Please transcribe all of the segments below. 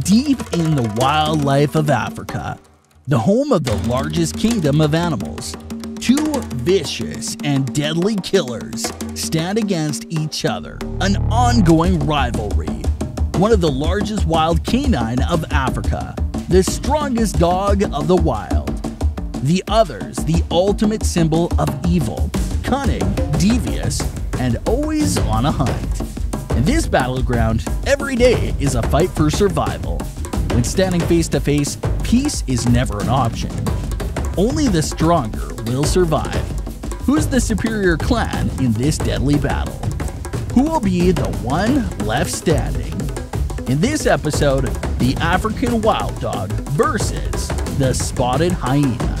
deep in the wildlife of Africa, the home of the largest kingdom of animals. Two vicious and deadly killers stand against each other, an ongoing rivalry. One of the largest wild canine of Africa, the strongest dog of the wild. The others, the ultimate symbol of evil, cunning, devious, and always on a hunt. In this battleground, every day is a fight for survival. When standing face to face, peace is never an option. Only the stronger will survive. Who's the superior clan in this deadly battle? Who will be the one left standing? In this episode, the African Wild Dog versus the Spotted Hyena.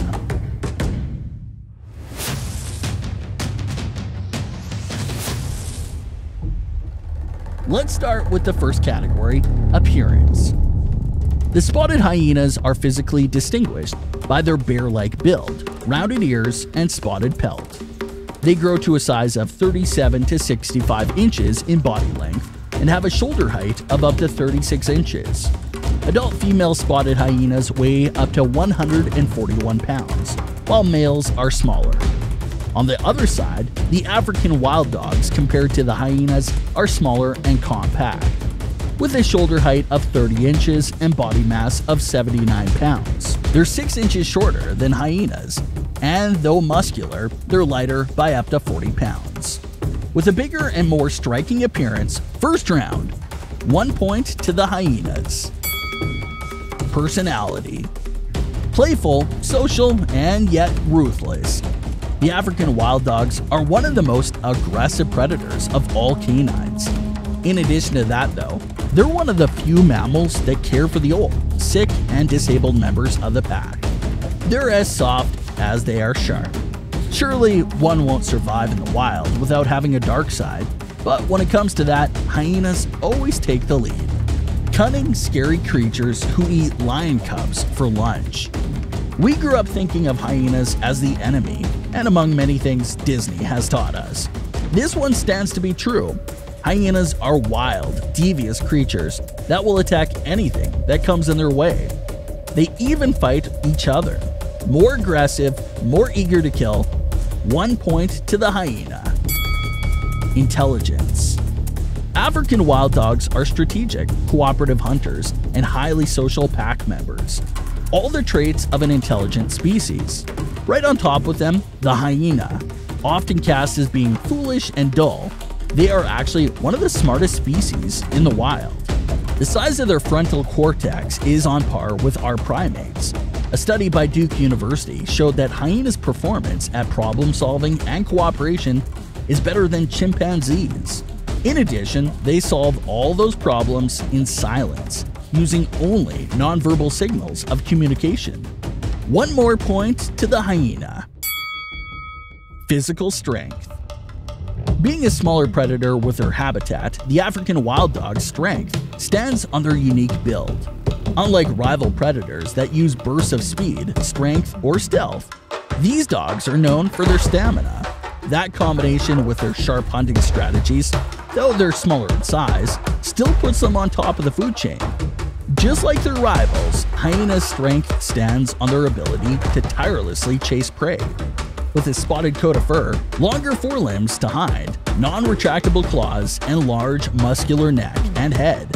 Let's start with the first category, appearance. The spotted hyenas are physically distinguished by their bear-like build, rounded ears, and spotted pelt. They grow to a size of 37 to 65 inches in body length and have a shoulder height of up to 36 inches. Adult female spotted hyenas weigh up to 141 pounds, while males are smaller. On the other side, the African wild dogs compared to the hyenas are smaller and compact, with a shoulder height of 30 inches and body mass of 79 pounds. They're 6 inches shorter than hyenas, and though muscular, they're lighter by up to 40 pounds. With a bigger and more striking appearance, first round, 1 point to the hyenas. Personality. Playful, social, and yet ruthless. The African wild dogs are one of the most aggressive predators of all canines. In addition to that though, they're one of the few mammals that care for the old, sick, and disabled members of the pack. They're as soft as they are sharp. Surely one won't survive in the wild without having a dark side, but when it comes to that, hyenas always take the lead. Cunning, scary creatures who eat lion cubs for lunch. We grew up thinking of hyenas as the enemy, and among many things Disney has taught us. This one stands to be true. Hyenas are wild, devious creatures that will attack anything that comes in their way. They even fight each other. More aggressive, more eager to kill. 1 point to the hyena. Intelligence. African wild dogs are strategic, cooperative hunters and highly social pack members. All the traits of an intelligent species. Right on top with them, the hyena, often cast as being foolish and dull. They are actually one of the smartest species in the wild. The size of their frontal cortex is on par with our primates. A study by Duke University showed that hyenas' performance at problem solving and cooperation is better than chimpanzees. In addition, they solve all those problems in silence, using only nonverbal signals of communication. 1 more point to the hyena. Physical strength. Being a smaller predator with their habitat, the African wild dog's strength stands on their unique build. Unlike rival predators that use bursts of speed, strength, or stealth, these dogs are known for their stamina. That combination with their sharp hunting strategies, though they're smaller in size, still puts them on top of the food chain. Just like their rivals, hyena's strength stands on their ability to tirelessly chase prey. With a spotted coat of fur, longer forelimbs to hide, non-retractable claws, and large muscular neck and head.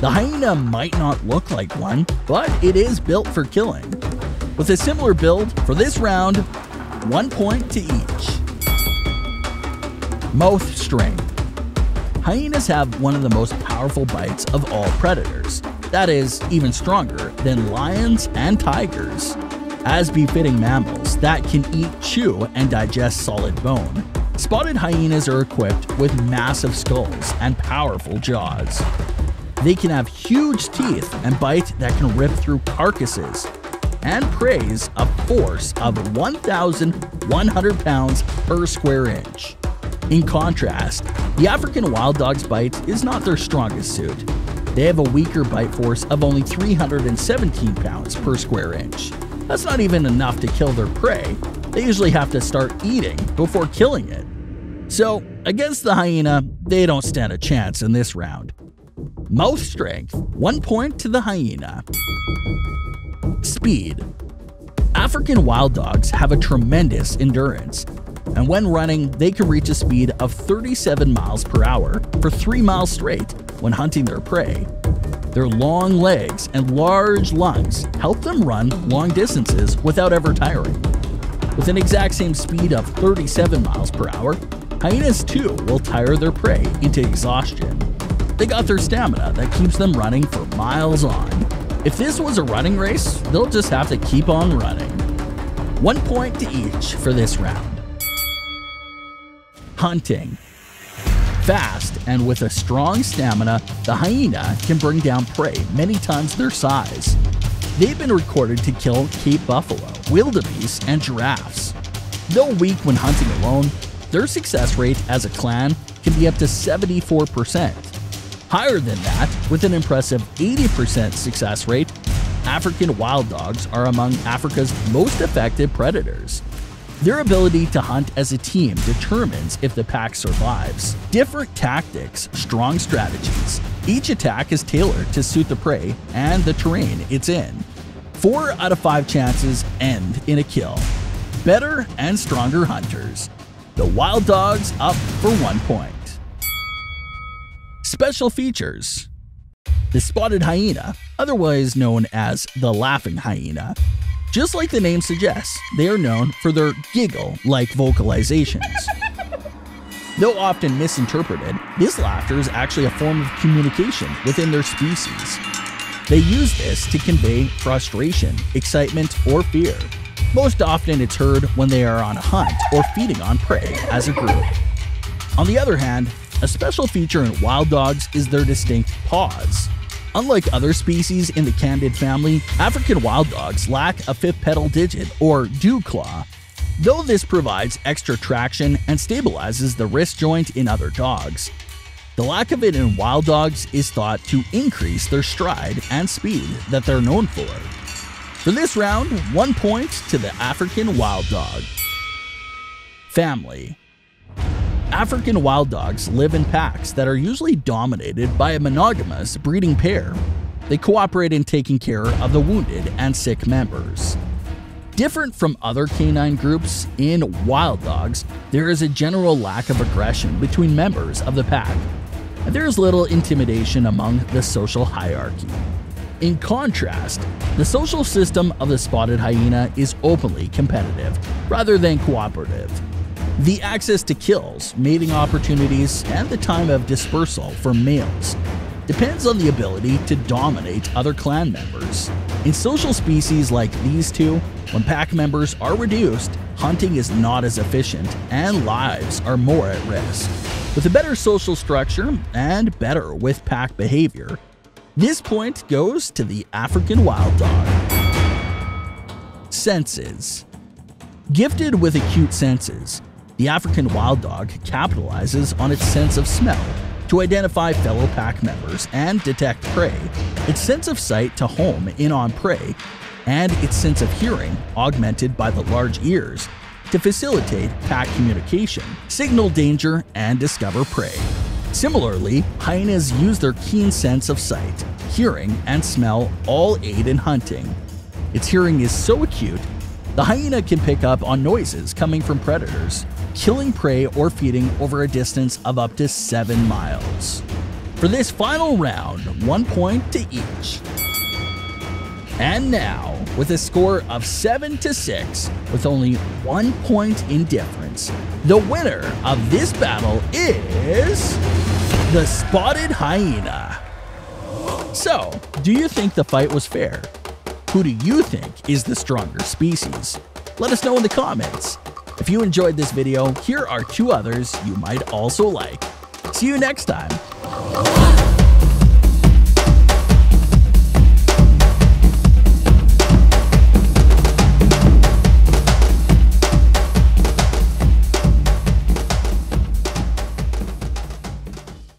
The hyena might not look like one, but it is built for killing. With a similar build for this round, 1 point to each. Mouth strength. Hyenas have one of the most powerful bites of all predators, that is, even stronger than lions and tigers. As befitting mammals that can eat, chew, and digest solid bone, spotted hyenas are equipped with massive skulls and powerful jaws. They can have huge teeth and bite that can rip through carcasses and preys a force of 1,100 pounds per square inch. In contrast, the African wild dog's bite is not their strongest suit. They have a weaker bite force of only 317 pounds per square inch. That's not even enough to kill their prey. They usually have to start eating before killing it. So, against the hyena, they don't stand a chance in this round. Mouth strength, 1 point to the hyena. Speed. African wild dogs have a tremendous endurance, and when running, they can reach a speed of 37 miles per hour for 3 miles straight when hunting their prey. Their long legs and large lungs help them run long distances without ever tiring. With an exact same speed of 37 miles per hour, hyenas too will tire their prey into exhaustion. They got their stamina that keeps them running for miles on. If this was a running race, they'll just have to keep on running. 1 point to each for this round. Hunting. Fast and with a strong stamina, the hyena can bring down prey many times their size. They've been recorded to kill Cape buffalo, wildebeest, and giraffes. Though weak when hunting alone, their success rate as a clan can be up to 74%. Higher than that, with an impressive 80% success rate, African wild dogs are among Africa's most effective predators. Their ability to hunt as a team determines if the pack survives. Different tactics, strong strategies. Each attack is tailored to suit the prey and the terrain it's in. 4 out of 5 chances end in a kill. Better and stronger hunters. The wild dogs up for 1 point. Special features. The spotted hyena, otherwise known as the laughing hyena. Just like the name suggests, they are known for their giggle-like vocalizations. Though often misinterpreted, this laughter is actually a form of communication within their species. They use this to convey frustration, excitement, or fear. Most often it's heard when they are on a hunt or feeding on prey as a group. On the other hand, a special feature in wild dogs is their distinct paws. Unlike other species in the canid family, African wild dogs lack a fifth pedal digit, or dew claw. Though this provides extra traction and stabilizes the wrist joint in other dogs, the lack of it in wild dogs is thought to increase their stride and speed that they're known for. For this round, 1 point to the African wild dog. Family. African wild dogs live in packs that are usually dominated by a monogamous breeding pair. They cooperate in taking care of the wounded and sick members. Different from other canine groups, in wild dogs, there is a general lack of aggression between members of the pack, and there is little intimidation among the social hierarchy. In contrast, the social system of the spotted hyena is openly competitive rather than cooperative. The access to kills, mating opportunities, and the time of dispersal for males depends on the ability to dominate other clan members. In social species like these two, when pack members are reduced, hunting is not as efficient and lives are more at risk. With a better social structure and better with pack behavior, this point goes to the African wild dog. Senses. Gifted with acute senses, the African wild dog capitalizes on its sense of smell to identify fellow pack members and detect prey, its sense of sight to home in on prey, and its sense of hearing, augmented by the large ears, to facilitate pack communication, signal danger, and discover prey. Similarly, hyenas use their keen sense of sight, hearing, and smell all aid in hunting. Its hearing is so acute, the hyena can pick up on noises coming from predators, killing prey or feeding over a distance of up to 7 miles. For this final round, 1 point to each. And now, with a score of 7-6, with only 1 point in difference, the winner of this battle is the spotted hyena. So, do you think the fight was fair? Who do you think is the stronger species? Let us know in the comments. If you enjoyed this video, here are 2 others you might also like. See you next time.